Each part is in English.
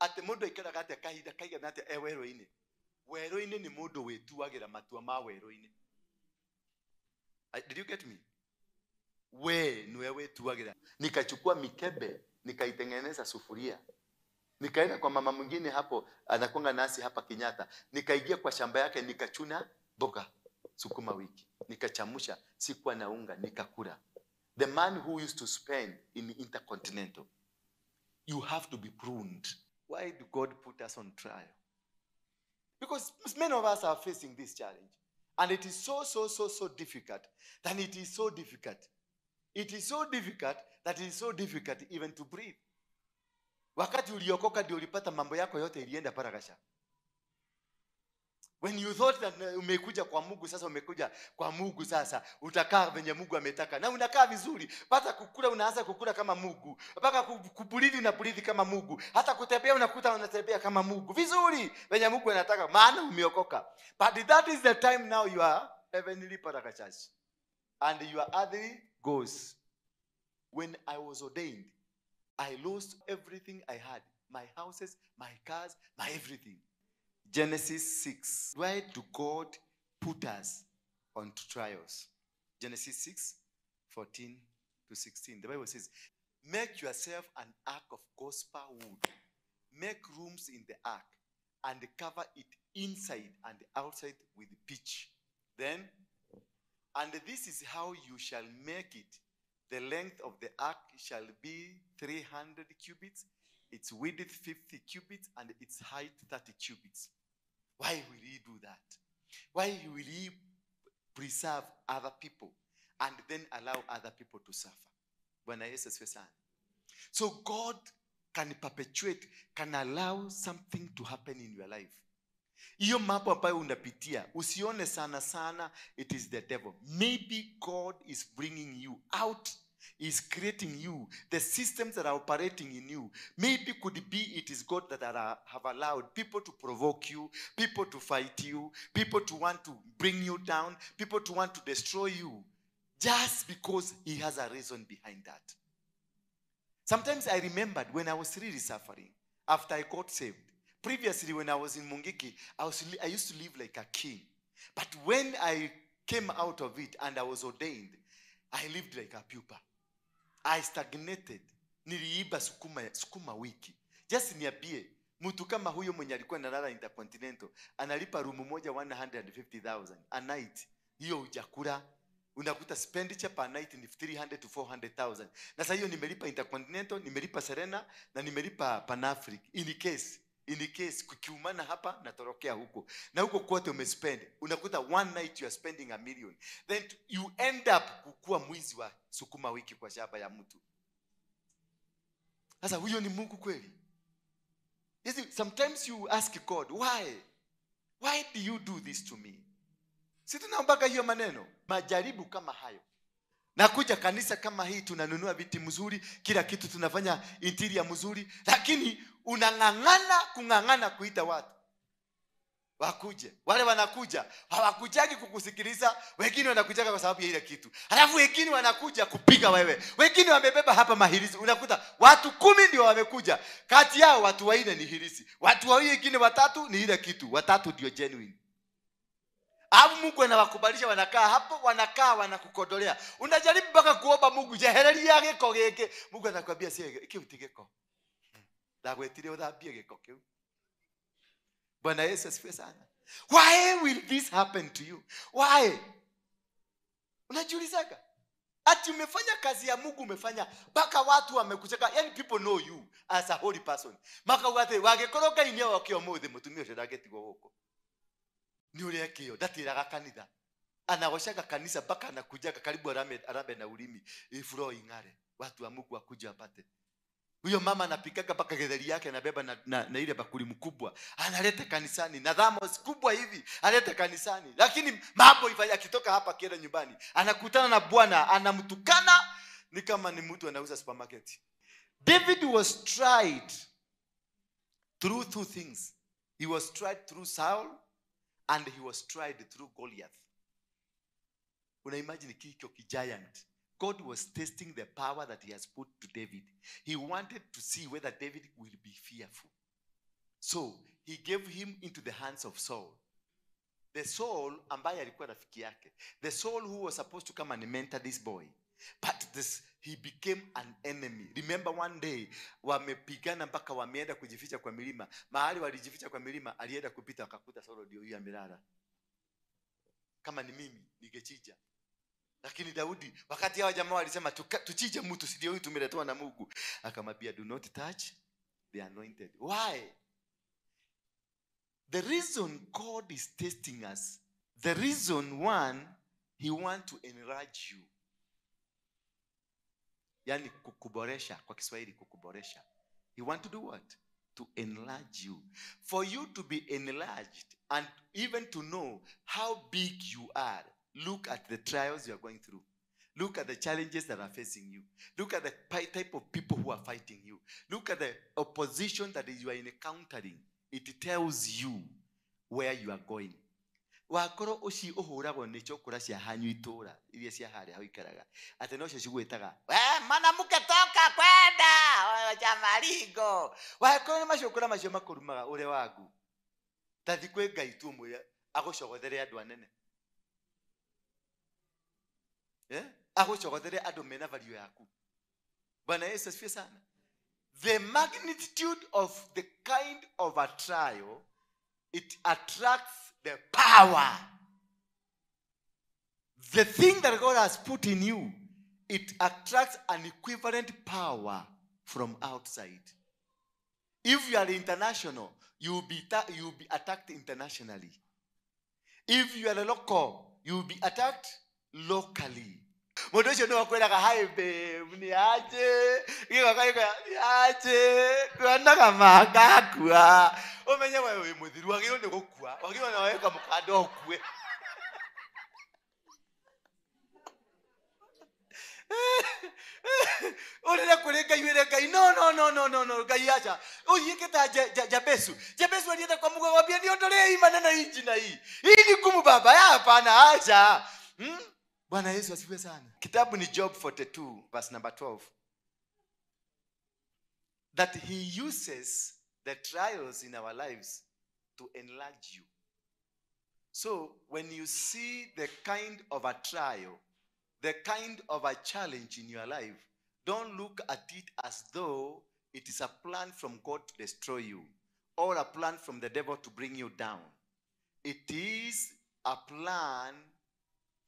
Ati mundu ikira gate kahida kaiga nate eweroini. Weroini ni mundu wetuagira matua ma weroini. Did you get me? We nwe wetuagira. Nikachukua mikebe, nikaitengeneza sufuria. Nikaenda kwa mama mwingine hapo, anakonga nasi hapa Kinyata. Nikaigia kwa shamba yake, nikachuna boga, sukuma wiki. Nikachamusha, sikuwa na unga, nikakula. The man who used to spend in the Intercontinental, you have to be pruned. Why do God put us on trial? Because many of us are facing this challenge. And it is so difficult that it is so difficult. It is so difficult that it is so difficult even to breathe. Wakati uliokoka ndio ulipata mambo yako yote ilienda paragasha. When you thought that umekuja kwa Mungu sasa utakaa venye Mungu ametaka na unakaa vizuri, pata kukula unaanza kukula kama Mungu, mpaka kupulidi na pulidi kama Mungu, hata kutembea unakuta unatembea kama Mungu. Vizuri venye Mungu anataka maana umeokoka. But that is the time now you are heavenly paracachurch and your earthly goes. When I was ordained, I lost everything I had. My houses, my cars, my everything. Genesis 6. Why do God put us on trials? Genesis 6, 14 to 16. The Bible says, make yourself an ark of gosper wood. Make rooms in the ark and cover it inside and outside with pitch. Then, and this is how you shall make it. The length of the ark shall be 300 cubits, its width 50 cubits, and its height 30 cubits. Why will he do that? Why will he preserve other people and then allow other people to suffer? So God can perpetuate, can allow something to happen in your life. Iyo mambo ambayo unapitia, usione sana it is the devil. Maybe God is bringing you out, is creating you, the systems that are operating in you. Maybe could be it is God that have allowed people to provoke you, people to fight you, people to want to bring you down, people to want to destroy you, just because he has a reason behind that. Sometimes I remembered when I was really suffering after I got saved. Previously, when I was in Mungiki, I used to live like a king. But when I came out of it and I was ordained, I lived like a pupa. I stagnated. Niliiba sukuma wiki. Just niambie, mtu kama huyo mwenye alikuwa analala Intercontinental, analipa room moja 150,000 a night. Hiyo hujakula, unakuta spending per night ni 300 to 400,000. Na sasa hiyo nimelipa Intercontinental, nimelipa Serena, na nimelipa Panafri. In the case, kukiumana hapa, natorokea huko. Na huko kote umespend. Unakuta one night you are spending $1 million. Then you end up kukua mwizi wa sukuma wiki kwa shamba ya mtu. Sasa huyo ni Mungu kweli? Sometimes you ask God, why? Why do you do this to me? Sisi tunaomba hiyo maneno. Majaribu kama hayo. Nakuja kanisa kama hii, tunanunua viti mzuri, kila kitu tunafanya interior mzuri, lakini unang'ang'ana kuita watu wakuje. Wale wanakuja hawakujagi kukusikiliza, wengine wanakujaga kwa sababu ya ile kitu. Alafu wengine wanakuja kupiga wewe. Wengine wamebeba hapa mahirisi. Unakuta watu 10 ndio wamekuja. Kati yao watu 4 ni hirisi. Watu wengine 3 ni ile kitu. 3 ndio genuine. Hapo Mungu anawakubalisha, wanakaa hapo, wanakaa wanakukodolea. Unajaribu mpaka kuomba Mungu jehereria giko giki. Mungu anakuambia si iki utigeko. Dagwetire udambie giko kiu. Bwana Yesu asifiwe sana. Why will this happen to you? Why? Unajiulizaga? Ati umefanya kazi ya Mungu umefanya mpaka watu wamekucheka. Yaani people know you as a holy person. Maka wate wagekoroka inia wakiomothe mutumio shadageti goko. Niurea kio, dati ilaga kanitha. Anagoshaka kanisa, baka anakujaga karibu arabe na ulimi. Ifuro ingare, watu wa Mungu wakuja wapate. Huyo mama anapikaka baka gedheri yake, anabeba na ile bakuli mkubwa. Analeta kanisani, na dhamos kubwa hivi, analeta kanisani. Lakini mambo ifanya, akitoka hapa kienda nyumbani. Anakutana na Bwana, anamtukana, ni kama ni mtu anauza supermarket. David was tried through 2 things. He was tried through Saul, and he was tried through Goliath. Una imagine kiko giant. God was testing the power that he has put to David. He wanted to see whether David will be fearful. So he gave him into the hands of Saul. The Saul ambaye alikuwa rafiki yake. The Saul who was supposed to come and mentor this boy. But he became an enemy. Remember one day, wamepigana mpaka wameenda kujificha kwa milima. Mahali walijificha kwa milima, alienda kupita akakuta Saul ndio huyu amelala. Kama ni mimi, ningechija. Lakini Daudi, wakati hawa jamaa walisema tuchije mtu, si ndio huyu tumeletoa na Mungu. Akamwambia, do not touch the anointed. Why? The reason God is testing us, the reason one, he wants to enlarge you. Yani kukuboresha, kwa Kiswahili kukuboresha. He wants to do what? To enlarge you. For you to be enlarged and even to know how big you are. Look at the trials you are going through. Look at the challenges that are facing you. Look at the type of people who are fighting you. Look at the opposition that you are encountering. It tells you where you are going. Wakoro oshi ohurago necho kurashia hanyu itora. Iliesia hale hawi karaga. Atenosho shugu etaga. Mana muke toka kwenda. Wajamarigo. Wakoro masho kura masho makorumaga. Ule wagu. Tadikwe gaitumu ya. Ako shogodere ya duanene. Ako shogodere ya domena value yaku. Bwana Yesu asifiwe sana. The magnitude of the kind of a trial, it attracts the power. The thing that God has put in you, it attracts an equivalent power from outside. If you are international, you will be attacked internationally. If you are a local, you will be attacked locally. Bwana Yesu asifiwe sana. Kitabu ni Job 42, verse number 12. That he uses the trials in our lives to enlarge you. So, when you see the kind of a trial, the kind of a challenge in your life, don't look at it as though it is a plan from God to destroy you, or a plan from the devil to bring you down. It is a plan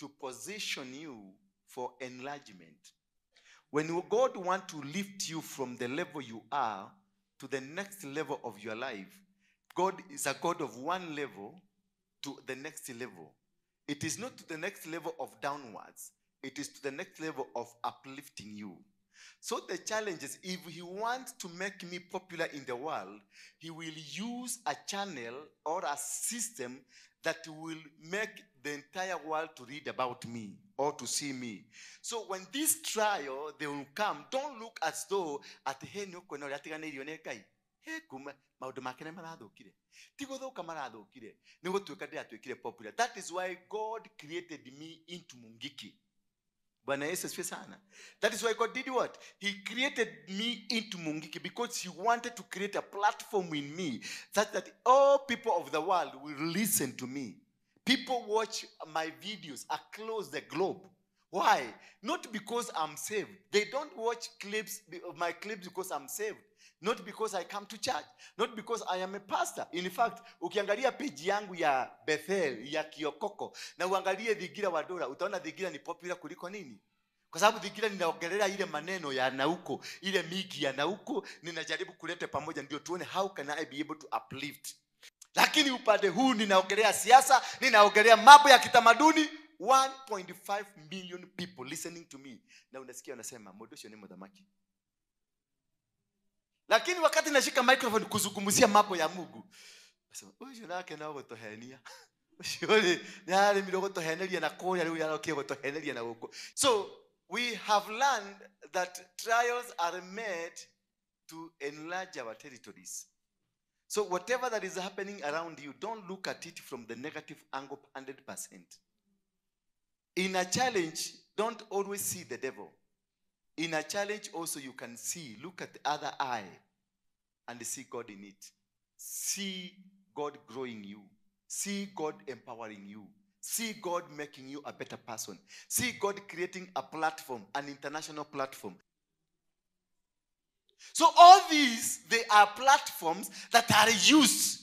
to position you for enlargement. When God wants to lift you from the level you are to the next level of your life, God is a God of one level to the next level. It is not to the next level of downwards. It is to the next level of uplifting you. So the challenge is, if he wants to make me popular in the world, he will use a channel or a system that will make the entire world to read about me or to see me. So when this trial, they will come, don't look as though at that is why God created me into Mungiki. That is why God did what? He created me into Mungiki because he wanted to create a platform in me such that all people of the world will listen to me. People watch my videos across the globe. Why? Not because I'm saved. They don't watch clips of my clips because I'm saved. Not because I come to church. Not because I am a pastor. In fact, ukiangalia page yangu ya Bethel, ya Kiokoko, na uangalie Dhigira Wadora, utaona Dhigira ni popular kuliko nini? Kwa sababu Dhigira ninaongelea ile maneno ya nauko, ile miki ya nauko, ninajaribu kuleta pamoja ndio tuone how can I be able to uplift. Lakini upande huu ninaongelea siasa, ninaongelea mambo ya kitamaduni, 1.5 million people listening to me. Na unasikia unasema, Modosho ni mudhamaki. Lakini wakati nashika microphone kuzungumzia mambo ya Mungu, nasema, "Uyu nake na gotohenia." Ushole, "Nale midogotohenia na koya leo ya leo gotohenia na huko." So, we have learned that trials are made to enlarge our territories. So whatever that is happening around you, don't look at it from the negative angle 100%. In a challenge, Don't always see the devil. In a challenge also you can see, look at the other eye and see God in it. See God growing you. See God empowering you. See God making you a better person. See God creating a platform, an international platform. So all these, they are platforms that are used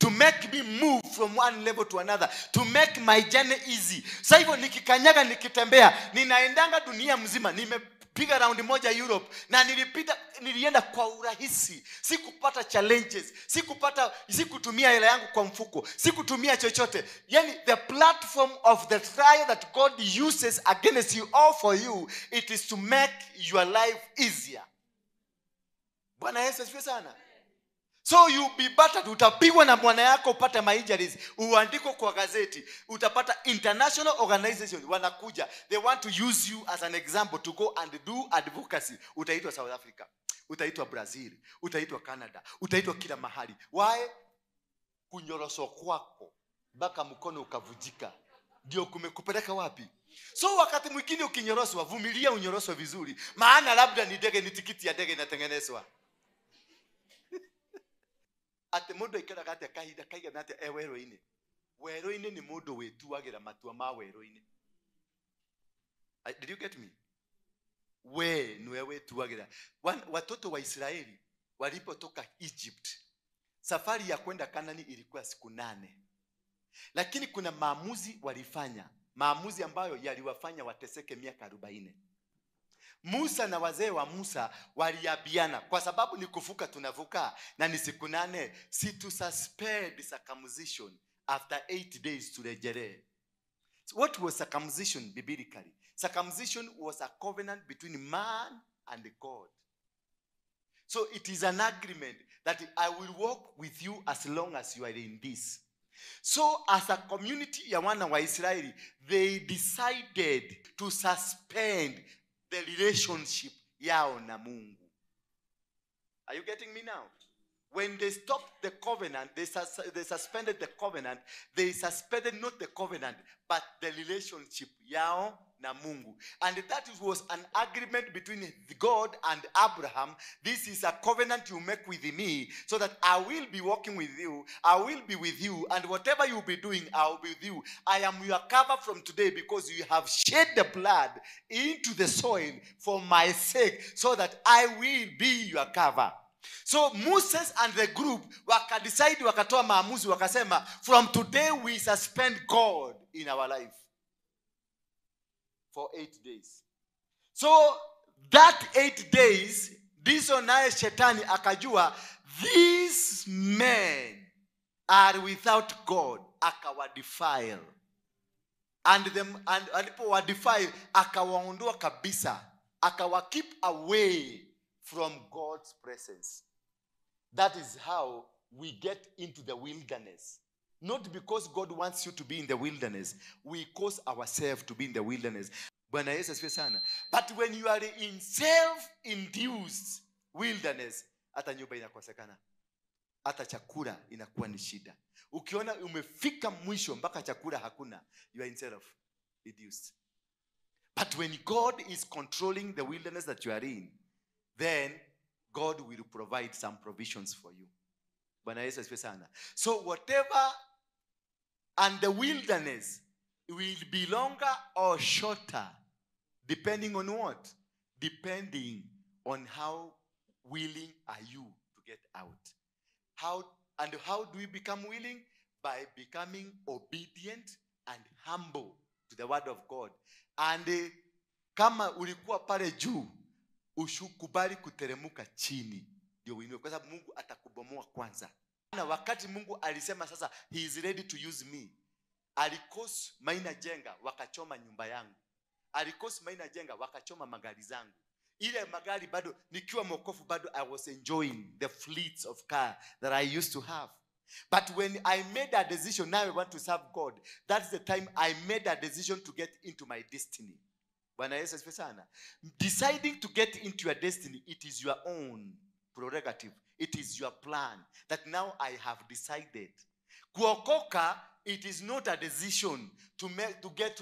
to make me move from one level to another, to make my journey easy. Sasa hivyo nikikanyaga nikitembea, ninaendanga dunia mzima, nimepiga round moja Europe, na nilienda kwa urahisi, sikupata challenges, sikutumia hela yangu kwa mfuko, sikutumia chochote. Yani the platform of the trial that God uses against you or for you, it is to make your life easier. Bwana Yesu asifiwe sana. So you be battered, utapigwa na mwana yako upate injuries, uandiko kwa gazeti, utapata international organization wanakuja. They want to use you as an example to go and do advocacy. Utaitwa South Africa, utaitwa Brazil, utaitwa Canada, utaitwa kila mahali. Why? Kunyoroso kwako baka mkono ukavujika ndio kumekupeleka wapi? So wakati mwingine ukinyoroswa, vumilia unyoroswa vizuri, maana labda ni ndege, ni tikiti ya ndege inatengenezwa. Ate modo ikera kati akahida kaiga nate eweroine. Weroine ni modo wetu wagira matua ma weroine. Did you get me? We ni wetu wagira. Watoto wa Israeli walipotoka Egypt, safari ya kwenda Kanani ilikuwa siku 8. Lakini kuna maamuzi walifanya, maamuzi ambayo yaliwafanya wateseke miaka 40. Musa na wazee wa Musa waliabiana, kwa sababu ni kuvuka tunavuka, na ni siku 8, si to suspend circumcision after 8 days to rejelee. So what was circumcision biblically? Circumcision was a covenant between man and God. So it is an agreement that I will walk with you as long as you are in this. So as a community ya wana wa Israeli, they decided to suspend the relationship yao na Mungu. Are you getting me now? When they stopped the covenant, they suspended the covenant. They suspended not the covenant, but the relationship yao na Mungu. And that was an agreement between God and Abraham. This is a covenant you make with me, so that I will be walking with you, I will be with you, and whatever you be doing, I will be with you. I am your cover from today, because you have shed the blood into the soil for my sake, so that I will be your cover. So Moses and the group wakadecide, wakatoa maamuzi, wakasema, from today we suspend God in our life for 8 days. So that 8 days, diso naye shetani akajua, these men are without God, akawadefile. And them alipowadefile, akawaondoa kabisa, akawakeep away from God's presence. That is how we get into the wilderness. Not because God wants you to be in the wilderness. We cause ourselves to be in the wilderness. But when you are in self-induced wilderness, hata nyumba inakosekana, hata chakula inakuwa ni shida. Ukiona umefika mwisho mpaka chakula hakuna, you are in self-induced. But when God is controlling the wilderness that you are in, then God will provide some provisions for you. So whatever, and the wilderness will be longer or shorter, depending on what? Depending on how willing are you to get out. How do we become willing? By becoming obedient and humble to the word of God. And kama ulikuwa pale juu, ushukubali kuteremuka chini ndio uinue, kwa sababu Mungu atakubomoa kwanza. Na wakati Mungu alisema sasa he is ready to use me, alikos maina jenga wakachoma nyumba yangu, alikos maina jenga wakachoma magari zangu. Ile magari bado nikiwa mwokofu, bado I was enjoying the fleets of car that I used to have. But when I made a decision, now I want to serve God, that's the time I made a decision to get into my destiny. Bwana Yesu asifiwe sana. Deciding to get into your destiny, it is your own prerogative. It is your plan that now I have decided. Kuokoka it is not a decision to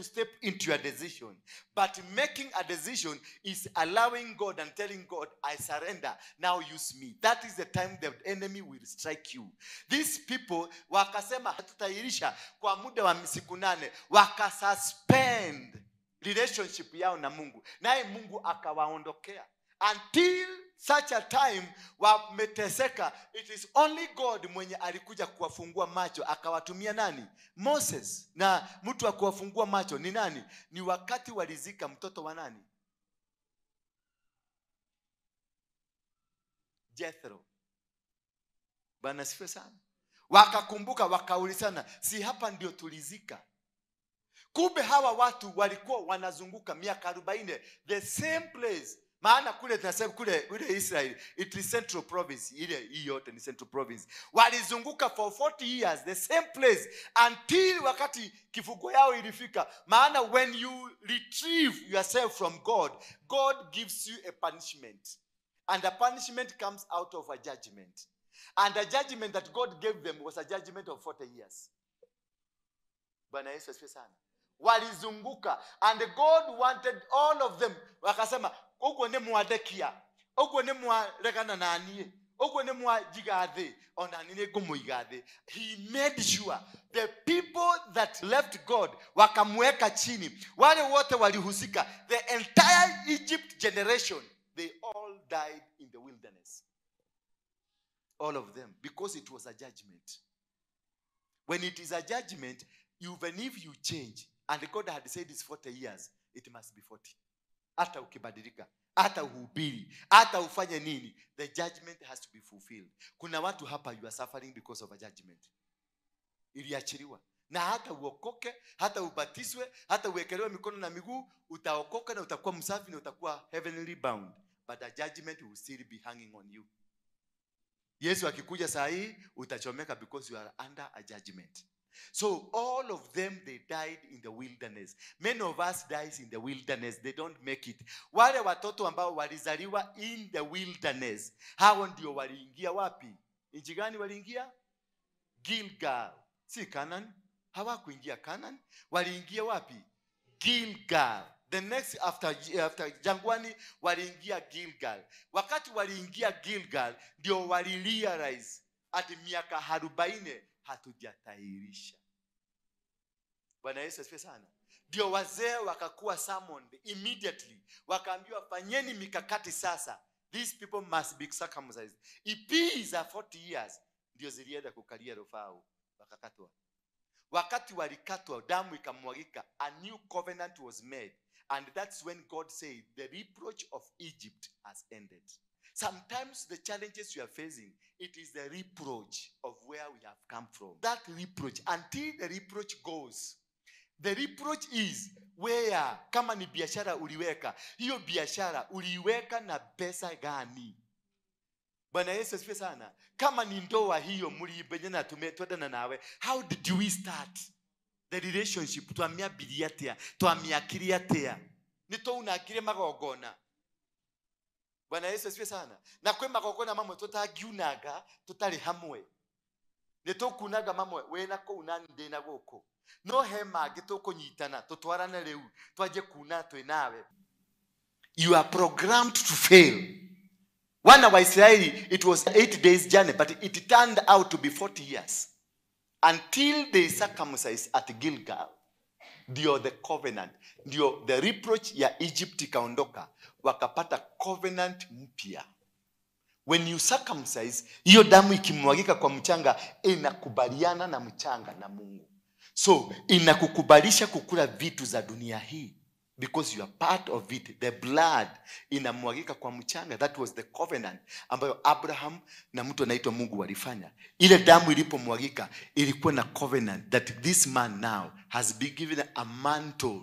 step into a decision. But making a decision is allowing God and telling God, I surrender, now use me. That is the time the enemy will strike you. These people, wakasema hatutairisha kwa muda wa siku nane, wakasuspend relationship yao na Mungu. Naye Mungu akawaondokea. Until such a time wameteseka. It is only God mwenye alikuja kuwafungua macho. Akawatumia nani? Moses. Na mtu wa kuwafungua macho ni nani? Ni wakati walizika mtoto wa nani? Jethro. Bwana sifiwe sana. Wakakumbuka, wakaulizana, si hapa ndio tulizika? Kumbe hawa watu walikuwa wanazunguka miaka 40 the same place. Maana kule tunasema kule Israel, it is Central Province. Ile hii yote ni Central Province. Walizunguka for 40 years the same place until wakati kifugo yao ilifika. Maana when you retrieve yourself from God, God gives you a punishment. And the punishment comes out of a judgment. And the judgment that God gave them was a judgment of 40 years. Bwana Yesu asifiwe sana. Walizunguka and God wanted all of them. Wakasema ogone muadekia, ogone muarekana nanie, ogone muajigade, onanine gomuigade. He made sure the people that left God wakamweka chini. Wale wote walihusika, the entire Egypt generation, they all died in the wilderness. All of them, because it was a judgment. When it is a judgment, even if you change, and God had said it's 40 years, it must be 40. Ata ukibadilika, ata uhubiri, ata ufanye nini, the judgment has to be fulfilled. Kuna watu hapa, you are suffering because of a judgment. Iliachiliwa. Na hata uokoke, hata ubatiswe, hata uwekelewe mikono na miguu, utaokoka na utakuwa msafi na utakuwa heavenly bound. But the judgment will still be hanging on you. Yesu akikuja saa hii, utachomeka because you are under a judgment. So all of them, they died in the wilderness. Many of us dies in the wilderness. They don't make it. Wale watoto ambao walizaliwa in the wilderness. Hao ndio waliingia wapi? Nchi gani waliingia? Gilgal. Si Canaan. Hawakuingia Canaan. Waliingia wapi? Gilgal. The next after jangwani waliingia Gilgal. Wakati waliingia Gilgal ndio walirealize at miaka 40 hatujatairisha. Bwana Yesu asifiwe sana. Ndio wazee wakakuwa summoned immediately. Wakaambiwa fanyeni mikakati sasa. These people must be circumcised. Ipi za 40 years ndio zilienda kukalia rufau wakakatwa. Wakati walikatwa damu ikamwagika, a new covenant was made, and that's when God said the reproach of Egypt has ended. Sometimes the challenges you are facing, it is the reproach of where we have come from. That reproach, until the reproach goes. The reproach is where, kama ni biashara uliweka, hiyo biashara uliweka na pesa gani? Bwana Yesu asifiwe sana. Kama ni ndoa hiyo mliibenyana tumetwadana nawe, how did we start the relationship? Tuamia biliatia, tuamia kiriatia. Nito unakire magogona. Bwana Yesu asifiwe sana. Na kwema kokona mamwe totagiunaga totali hamwe. Neto kunaga mamwe wenako unande na goko. No hema gitoko nyitana totwarana leu twaje kuna twenawe. You are programmed to fail. One of Israeli, it was 8 days journey, but it turned out to be 40 years. Until they circumcised at Gilgal. Ndio the covenant, ndio the reproach ya Egypt ikaondoka, wakapata covenant mpya. When you circumcise, hiyo damu ikimwagika kwa mchanga inakubaliana na mchanga na Mungu. So inakukubalisha kukula vitu za dunia hii because you are part of it. The blood inamwagika kwa mchanga, that was the covenant ambayo Abraham na mtu anaitwa Mungu walifanya. Ile damu ilipomwagika ilikuwa na covenant that this man now has been given a mantle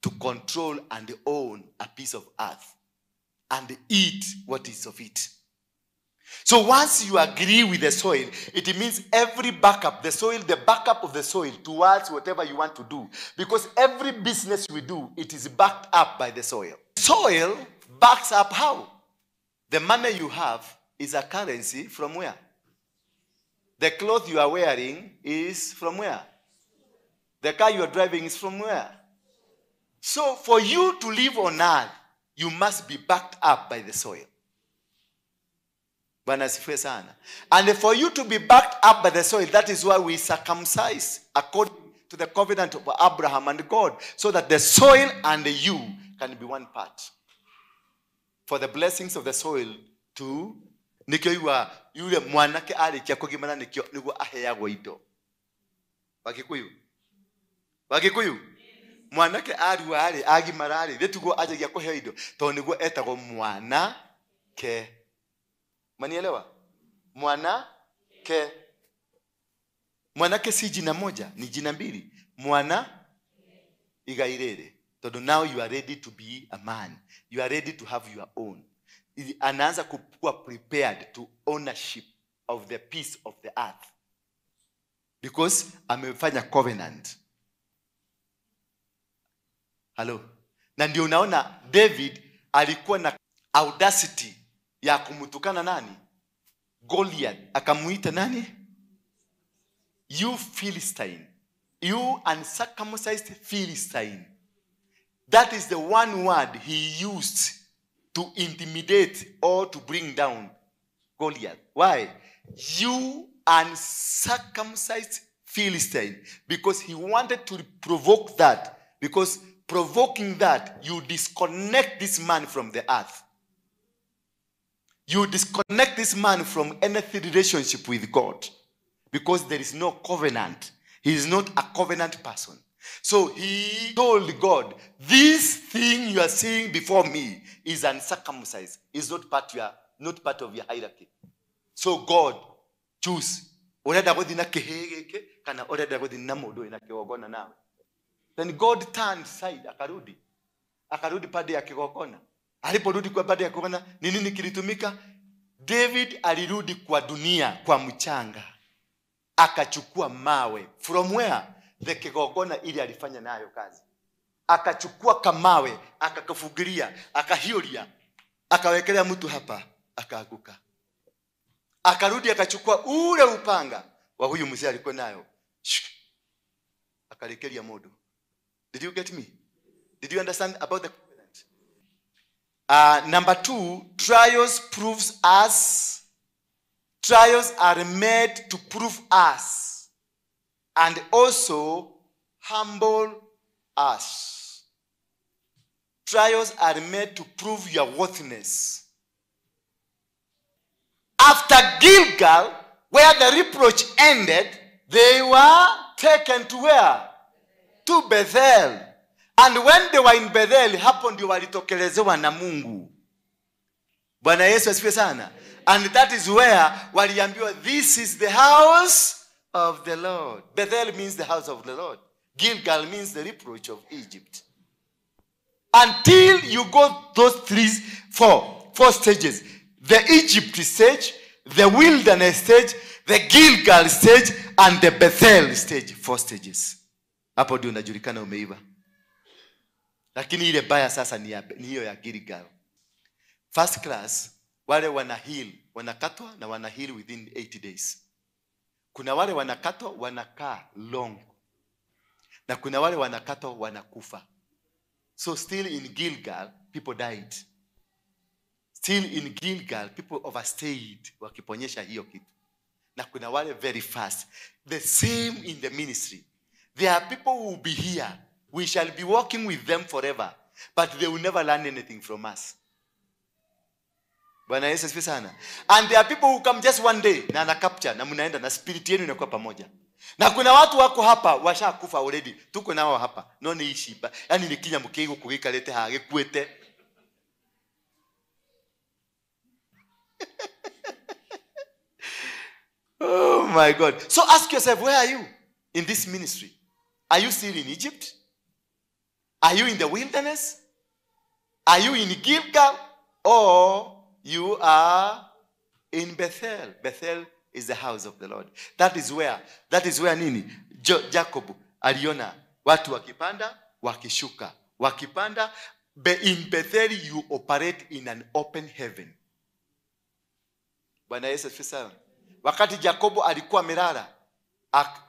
to control and own a piece of earth and eat what is of it. So once you agree with the soil, it means every backup, the soil, the backup of the soil towards whatever you want to do. Because every business we do, it is backed up by the soil. Soil backs up how? The money you have is a currency from where? The cloth you are wearing is from where? The car you are driving is from where? So for you to live on earth, you must be backed up by the soil. Bwana asifiwe sana. And for you to be backed up by the soil, that is why we circumcise according to the covenant of Abraham and God, so that the soil and you can be one part. For the blessings of the soil to nikyo iwa yule mwanake alikia kogimana nikyo nigo aheyago ido. Wakikuyu. Wakikuyu. Mwanake aliwa ali agimara ali letugo ajagia koheyo ido. To nigo etago mwanake. Manielewa? Mwanake. Mwanake si jina moja, ni jina mbili. Mwana igairere. So now you are ready to be a man. You are ready to have your own. Anaanza kuwa prepared to ownership of the peace of the earth. Because amefanya covenant. Hello. Na ndio unaona David alikuwa na audacity ya kumutukana nani? Goliath. Akamuita nani? You Philistine. You uncircumcised Philistine. That is the one word he used to intimidate or to bring down Goliath. Why? You uncircumcised Philistine. Because he wanted to provoke that. Because provoking that, you disconnect this man from the earth. You disconnect this man from any relationship with God. Because there is no covenant. He is not a covenant person. So he told God, this thing you are seeing before me is uncircumcised. It's not part of your hierarchy. So God, choose. Then God turned side, akarudi. Akarudi pade ya kikokona. Aliporudi kwa pade ya kikokona, ni nini kilitumika? David alirudi kwa dunia, kwa mchanga. Akachukua mawe. From where? The kikokona ili alifanya nayo kazi. Akachukua kamawe, akakafugiria, akahioria, akawekelea mtu hapa, akaaguka. Akarudi akachukua ule upanga wa huyu mzee alikuwa nayo. Akalekelea modo. Did you get me? Did you understand about the covenant? Number 2, trials proves us. Trials are made to prove us. And also humble us. Trials are made to prove your worthiness. After Gilgal, where the reproach ended, they were taken to where? To Bethel. And when they were in Bethel, hapo ndio walitokelezewa na Mungu. Bwana Yesu asifiwe sana. And that is where waliambiwa, this is the house of the Lord. Bethel means the house of the Lord. Gilgal means the reproach of Egypt. Until you go those 3, 4 stages. The Egypt stage, the wilderness stage, the Gilgal stage, and the Bethel stage. 4 stages. Hapo ndio unajulikana umeiva. Lakini ile baya sasa ni hiyo ya Gilgal. First class, wale wana heal, wanakatwa na wana heal within 80 days. Kuna wale wanakatwa wanakaa long. Na kuna wale wanakatwa wanakufa. So still in Gilgal, people died. Still in Gilgal, people overstayed wakiponyesha hiyo kitu. Na kuna wale very fast. The same in the ministry. There are people who will be here. We shall be walking with them forever. But they will never learn anything from us. Bwana Yesu asifiwe sana. And there are people who come just one day na ana capture na mnaenda na spirit yenu inakuwa pamoja. Na kuna watu wako hapa washakufa already. Tuko nao hapa. No ni ishiba. Yaani ni kinya mkigo kugikalete hagikuete. Oh my God. So ask yourself, where are you in this ministry? Are you still in Egypt? Are you in the wilderness? Are you in Gilgal? Or you are in Bethel. Bethel is the house of the Lord. That is where nini? Jacobo, aliona, watu wakipanda, wakishuka. Wakipanda, in Bethel you operate in an open heaven. Bwana Yesu asifiwe sana. Wakati Jacobo alikuwa amelala,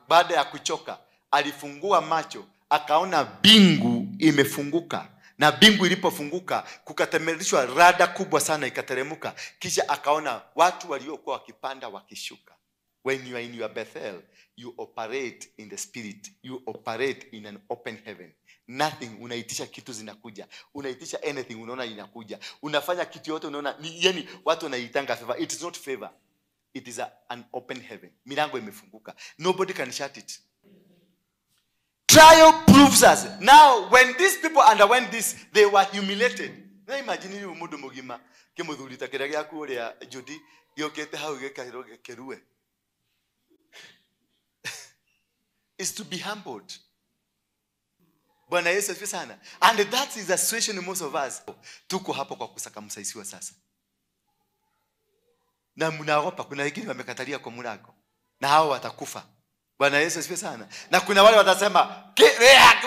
baada ya kuchoka, alifungua macho, akaona bingu imefunguka. Na bingu ilipofunguka, kukatemerishwa rada kubwa sana ikateremuka. Kisha akaona watu waliokuwa wakipanda wakishuka. When you are in your Bethel, you operate in the spirit. You operate in an open heaven. Nothing, unaitisha kitu zinakuja. Unaitisha anything, unaona inakuja. Unafanya kitu yote, unaona, yani watu wanaitanga favor. It is not favor. It is an open heaven. Milango imefunguka. Nobody can shut it. Trial proves us. Now, when these people underwent this, they were humiliated. Now imagine you mudu mugima kemuthurita kiragia kuria Judi yokete hau gekahiroge kerue. Is to be humbled. Bwana Yesu asifiwe sana. And that is the situation in most of us. Tuko hapo kwa kusakamusaisiwa sasa. Na mnaogopa, kuna wengine wamekatalia kwa mlango. Na hao watakufa. Bwana Yesu asifiwe sana. Na kuna wale watasema,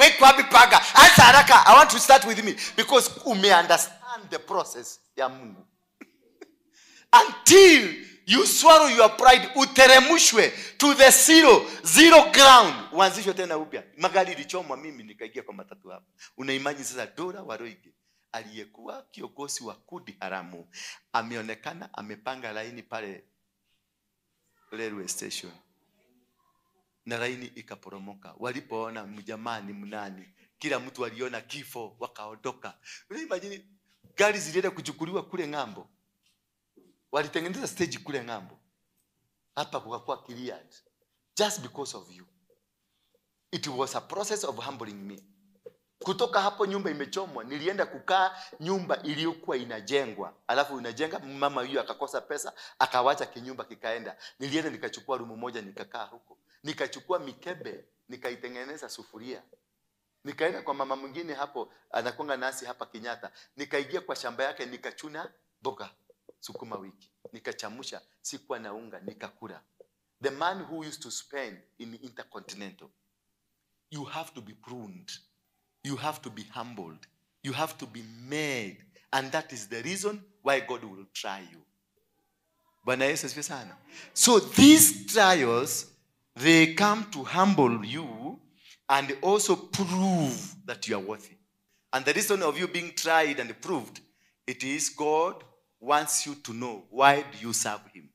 "Wait, wapi panga? Anza haraka. I want to start with me because ume understand the process ya Mungu." Until you swallow your pride, uteremushwe to the zero ground. Uanzishwe tena upya. Magari ilichomwa, mimi nikaingia kwa matatu hapa. Unaimagine sasa Dora Waroige aliyekuwa kiongozi wa kundi haramu ameonekana amepanga laini pale railway station. Na laini ikaporomoka. Walipoona mjamani mnani, kila mtu aliona kifo wakaondoka. Unaimagine gari zilienda kuchukuliwa kule ngambo. Walitengeneza stage kule ngambo. Hapa kukakuwa Kiliad. Just because of you. It was a process of humbling me. Kutoka hapo nyumba imechomwa, nilienda kukaa nyumba iliyokuwa inajengwa. Alafu inajenga mama huyu akakosa pesa, akawacha kinyumba kikaenda. Nilienda nikachukua rumu moja nikakaa huko. Nikachukua mikebe, nikaitengeneza sufuria. Nikaenda kwa mama mwingine hapo, anakonga nasi hapa Kenyatta. Nikaingia kwa shamba yake nikachuna boga. Sukuma wiki. Nikachamusha, sikuwa na unga, nikakula. The man who used to spend in Intercontinental. You have to be pruned. You have to be humbled. You have to be made. And that is the reason why God will try you. Bwana Yesu asifiwe sana. So these trials, they come to humble you and also prove that you are worthy. And the reason of you being tried and proved, it is God wants you to know why do you serve him.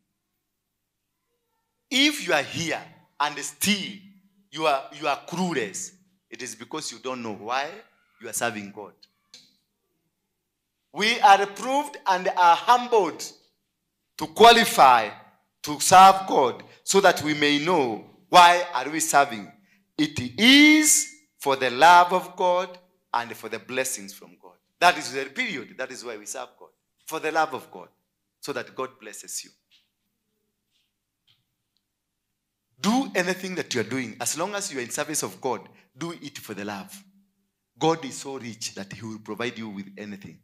If you are here and still you are clueless, it is because you don't know why you are serving God. We are proved and are humbled to qualify to serve God so that we may know why are we serving. It is for the love of God and for the blessings from God. That is the period. That is why we serve God. For the love of God. So that God blesses you. Do anything that you are doing. As long as you are in service of God, do it for the love. God is so rich that he will provide you with anything.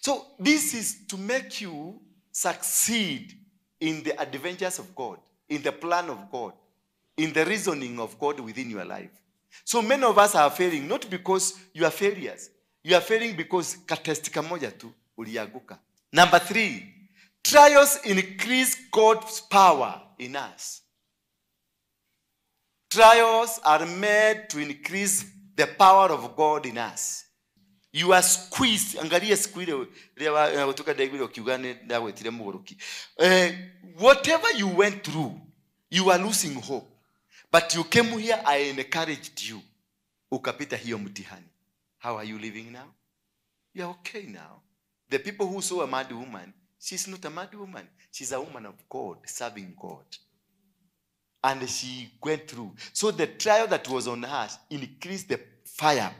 So this is to make you succeed in the adventures of God, in the plan of God, in the reasoning of God within your life. So many of us are failing, not because you are failures. You are failing because katestika moja tu uliaguka. Number 3, trials increase God's power in us. Trials are made to increase the power of God in us. You are squeezed. Angalia squeeze. Whatever you went through, you are losing hope. But you came here, I encouraged you. Ukapita hiyo mtihani. How are you living now? You are okay now. The people who saw a mad woman, she's not a mad woman. She's a woman of God, serving God. And she went through. So the trial that was on her increased the fire,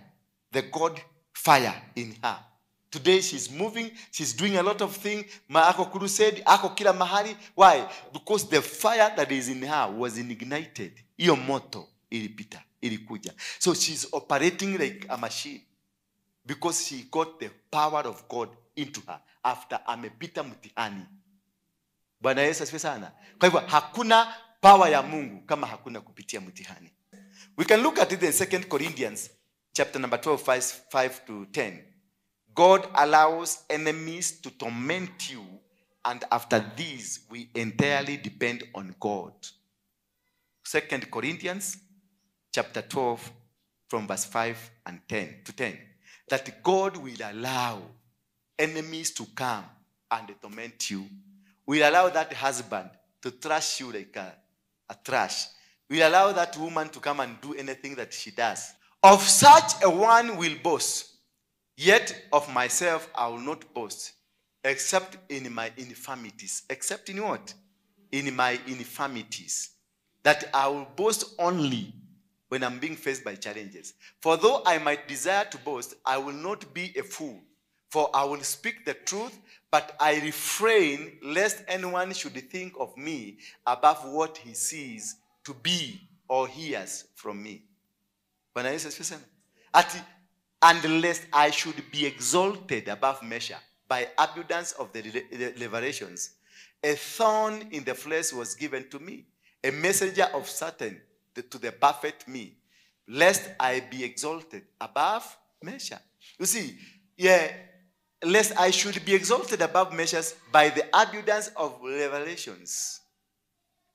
the God fire in her. Today she's moving, she's doing a lot of things. Maako Kuru said, Ako Kila Mahari. Why? Because the fire that is in her was ignited. Iyo moto ilipita, ilikuja. So she's operating like a machine because she got the power of God into her after amepita mtihani. Bwana Yesu asifiwe sana. Kwa hivyo hakuna power ya Mungu kama hakuna kupitia mtihani. We can look at it in 2 Corinthians chapter number 12, verse 5 to 10. God allows enemies to torment you, and after this we entirely depend on God. 2 Corinthians chapter 12 from verse 5 and 10 to 10. That God will allow enemies to come and torment you. Will allow that husband to thrash you like a trash. Will allow that woman to come and do anything that she does. Of such a one will boast, yet of myself I will not boast, except in my infirmities. Except in what? In my infirmities. That I will boast only when I'm being faced by challenges. For though I might desire to boast, I will not be a fool. For I will speak the truth, but I refrain lest anyone should think of me above what he sees to be or hears from me. And lest I should be exalted above measure by abundance of the revelations. A thorn in the flesh was given to me, a messenger of Satan to the buffet me, lest I be exalted above measure. You see, lest I should be exalted above measures by the abundance of revelations.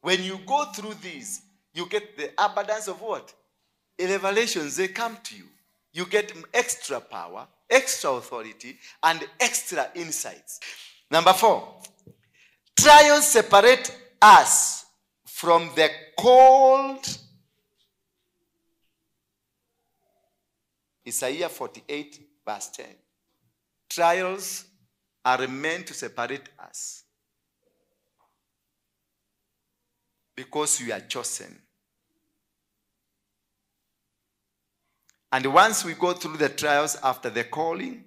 When you go through these, you get the abundance of what? Revelations, they come to you. You get extra power, extra authority, and extra insights. Number 4, trials separate us from the cold. Isaiah 48, verse 10. Trials are meant to separate us because we are chosen. And once we go through the trials after the calling,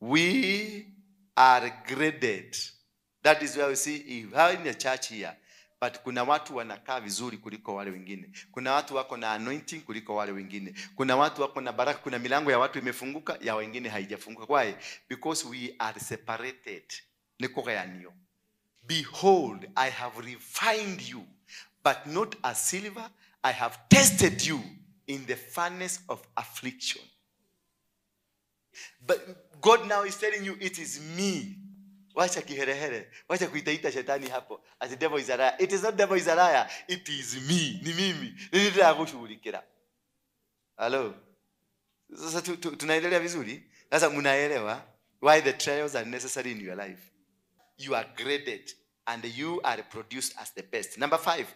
we are graded. That is why we see, if we are in the church here, but kuna watu wanakaa vizuri kuliko wale wengine. Kuna watu wako na anointing kuliko wale wengine. Kuna watu wako na baraka, kuna milango ya watu imefunguka, ya wengine haijafunguka. Why? Because we are separated. Nikogayanio. Behold, I have refined you, but not as silver. I have tested you in the furnace of affliction. But God now is telling you, it is me. Wacha kiherehere. Wacha kuitaita shetani hapo. As the devil is a liar. It is not devil is a liar. It is me. Ni mimi. Nilitaka kushughulikia. Hello. Sasa tunaendelea vizuri. Sasa mnaelewa why the trials are necessary in your life. You are graded and you are produced as the best. Number 5.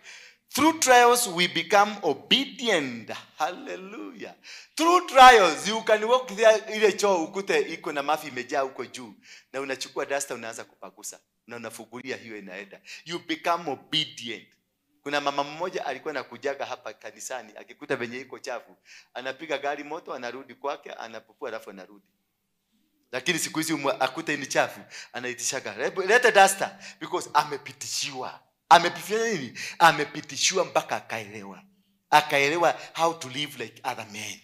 Through trials we become obedient. Hallelujah. Through trials you can walk there, ile choo ukute iko na mafi imejaa huko juu, na unachukua duster unaanza kupakusa na unafugulia hiyo inaenda. You become obedient. Kuna mama mmoja alikuwa anakujaga hapa kanisani, akikuta venye iko chafu anapiga gari moto, anarudi kwake, anapopua, alafu anarudi. Lakini siku hizi akuta ni chafu, anaitishaga, leta duster, because amepitishiwa. Amepifanya nini? Amepitishua mpaka akaelewa. Akaelewa how to live like other men.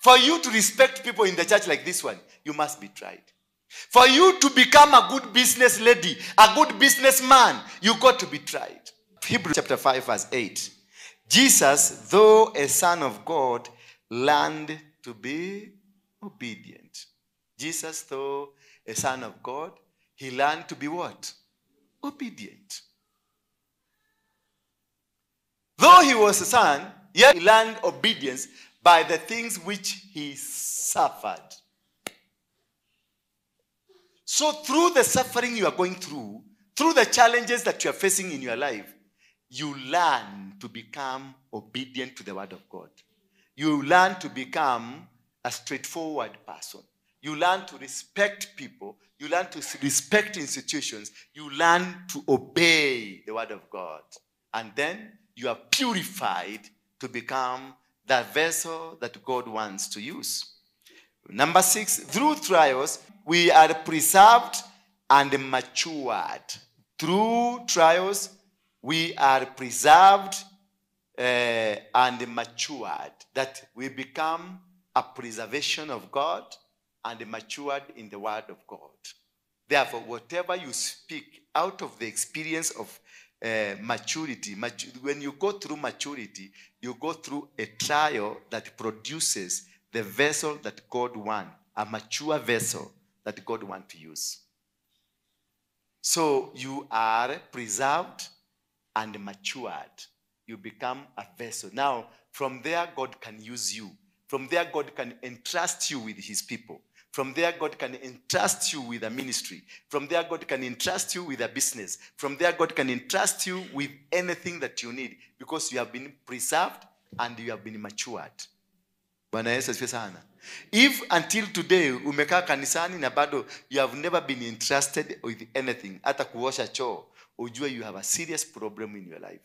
For you to respect people in the church like this one, you must be tried. For you to become a good business lady, a good businessman, you got to be tried. Hebrews chapter 5 verse 8. Jesus, though a son of God, learned to be obedient. Jesus, though a son of God, he learned to be what? Obedient. Though he was a son, yet he learned obedience by the things which he suffered. So through the suffering you are going through the challenges that you are facing in your life, you learn to become obedient to the word of God. You learn to become a straightforward person. You learn to respect people. You learn to respect institutions. You learn to obey the word of God. And then you are purified to become the vessel that God wants to use. Number 6, through trials, we are preserved and matured. Through trials, we are preserved and matured. That we become a preservation of God and matured in the word of God. Therefore, whatever you speak out of the experience of maturity. When you go through maturity, you go through a trial that produces the vessel that God wants, a mature vessel that God wants to use. So you are preserved and matured you become a vessel. Now, from there, God can use you. From there, God can entrust you with his people. From there, God can entrust you with a ministry. From there, God can entrust you with a business. From there, God can entrust you with anything that you need because you have been preserved and you have been matured. Bwana Yesu asifiwe sana. If until today umekaa kanisani na bado you have never been entrusted with anything, hata kuosha choo, ujue you have a serious problem in your life.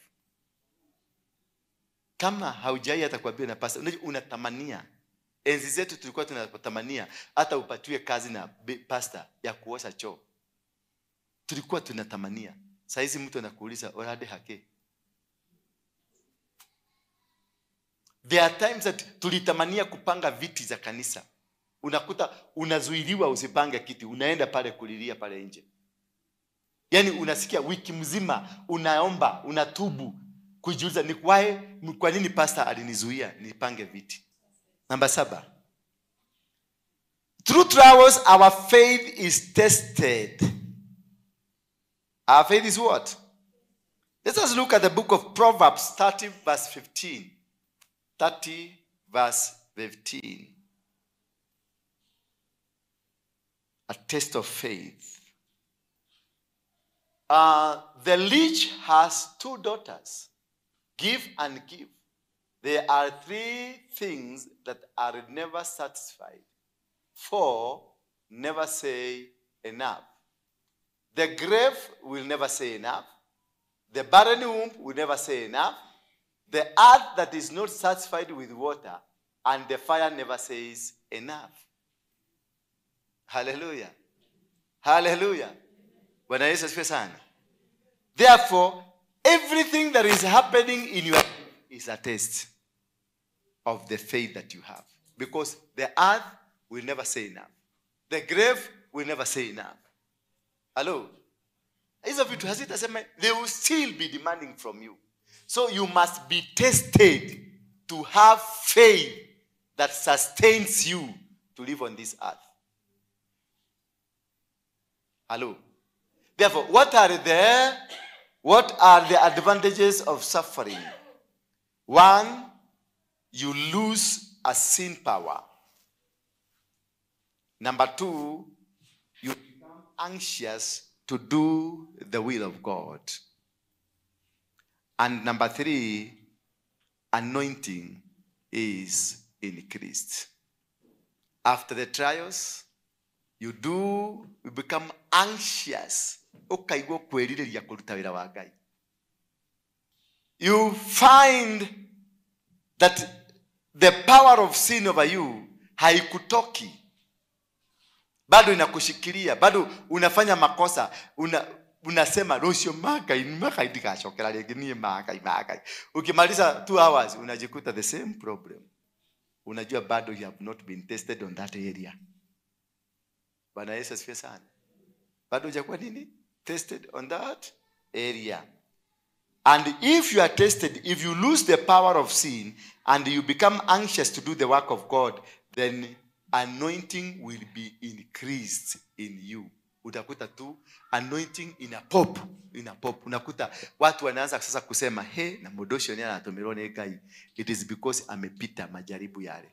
Kama haujai hata kuambiwa na pastor, unatamania. Enzi zetu tulikuwa tunatamania hata upatiwe kazi na pastor ya kuosha choo. Tulikuwa tunatamania. Sasa hizi mtu anakuuliza orade hake. There are times that tulitamania kupanga viti za kanisa. Unakuta unazuiliwa usipange kiti, unaenda pale kulilia pale nje. Yaani unasikia wiki mzima unaomba, unatubu, kujiuliza ni kwa nini pastor alinizuia nipange viti. Number 7. Through trials, our faith is tested. Our faith is what? Let us look at the book of Proverbs 30 verse 15. 30 verse 15. A test of faith. The rich has 2 daughters. Give and give. There are 3 things that are never satisfied. 4, never say enough. The grave will never say enough. The barren womb will never say enough. The earth that is not satisfied with water, and the fire never says enough. Hallelujah. Hallelujah. Bwana Yesu asifiwe sana. Therefore, everything that is happening in your life is a test of the faith that you have. Because the earth will never say enough. The grave will never say enough. Hello? They will still be demanding from you. So you must be tested to have faith that sustains you to live on this earth. Hello? Therefore, what are the advantages of suffering? 1, you lose a sin power. Number 2, you become anxious to do the will of God. And number 3, anointing is increased. After the trials, you become anxious. You find that the power of sin over you haikutoki. Bado inakushikilia, bado unafanya makosa, unasema rosho maka idikashokela legini maka. Ukimaliza 2 hours unajikuta the same problem. Unajua bado you have not been tested on that area. Bwana Yesu asifiwe sana. Bado hujakuwa nini? Tested on that area. And if you are tested, if you lose the power of sin and you become anxious to do the work of God, then anointing will be increased in you. Utakuta tu anointing in a pop. Unakuta watu wanaanza sasa kusema hey na modosho ni anatomirone guy. It is because amepita majaribu yale.